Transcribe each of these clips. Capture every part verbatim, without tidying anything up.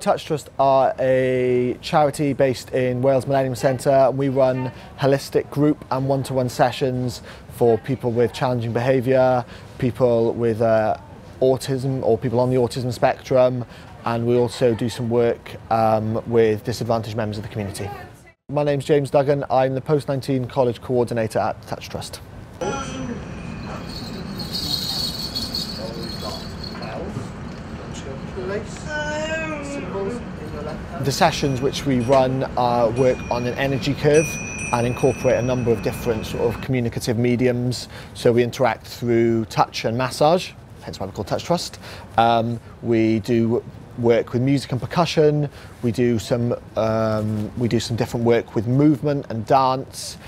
Touch Trust are a charity based in Wales Millennium Centre, and we run holistic group and one-to-one sessions for people with challenging behaviour, people with uh, autism or people on the autism spectrum, and we also do some work um, with disadvantaged members of the community. My name's James Duggan, I'm the Post nineteen College Coordinator at Touch Trust. The sessions which we run uh, work on an energy curve and incorporate a number of different sort of communicative mediums. So we interact through touch and massage, hence why we call Touch Trust. Um, we do work with music and percussion. We do some um, we do some different work with movement and dance,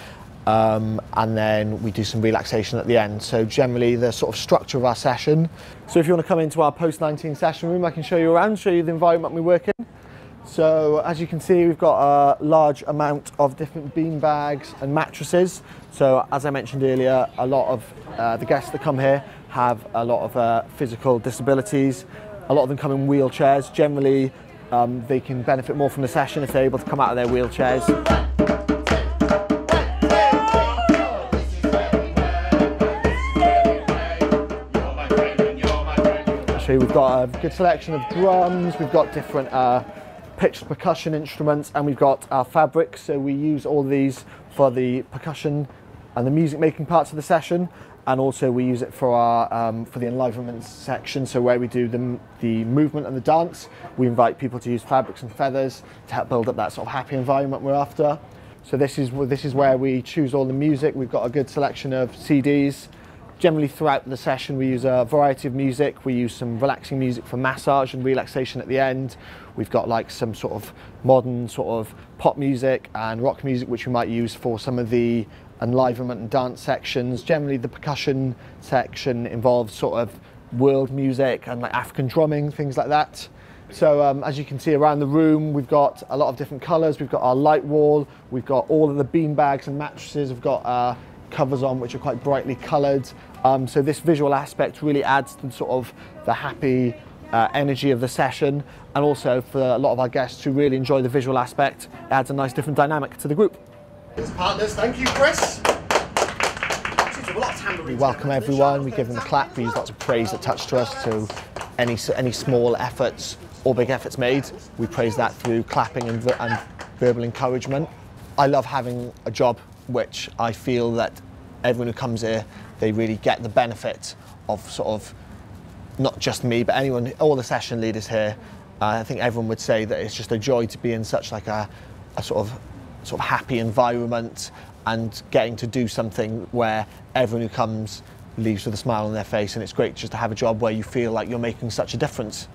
um, and then we do some relaxation at the end. So generally, the sort of structure of our session. So if you want to come into our post nineteen session room, I can show you around, show you the environment we work in. So as you can see, we've got a large amount of different bean bags and mattresses. So as I mentioned earlier, a lot of uh, the guests that come here have a lot of uh, physical disabilities. A lot of them come in wheelchairs. Generally, um, they can benefit more from the session if they're able to come out of their wheelchairs. So we've got a good selection of drums, we've got different uh, pitched percussion instruments, and we've got our fabrics, so we use all these for the percussion and the music making parts of the session, and also we use it for our um, for the enlivenment section, so where we do the, the movement and the dance, we invite people to use fabrics and feathers to help build up that sort of happy environment we're after. So this is, this is where we choose all the music. We've got a good selection of C Ds. Generally throughout the session we use a variety of music. We use some relaxing music for massage and relaxation at the end. We've got like some sort of modern sort of pop music and rock music which we might use for some of the enlivenment and dance sections. Generally the percussion section involves sort of world music and like African drumming, things like that. So um, as you can see around the room, we've got a lot of different colours. We've got our light wall, we've got all of the bean bags and mattresses, we've got uh, covers on which are quite brightly coloured, um, so this visual aspect really adds to sort of the happy uh, energy of the session, and also for a lot of our guests who really enjoy the visual aspect, it adds a nice different dynamic to the group. As partners, thank you, Chris. We welcome everyone, we give them a clap, we use lots of praise that Touch Trust, so any, any small efforts or big efforts made, we praise that through clapping and, and verbal encouragement. I love having a job which I feel that everyone who comes here, they really get the benefit of sort of, not just me, but anyone, all the session leaders here. Uh, I think everyone would say that it's just a joy to be in such like a, a sort of, sort of happy environment, and getting to do something where everyone who comes leaves with a smile on their face, and it's great just to have a job where you feel like you're making such a difference.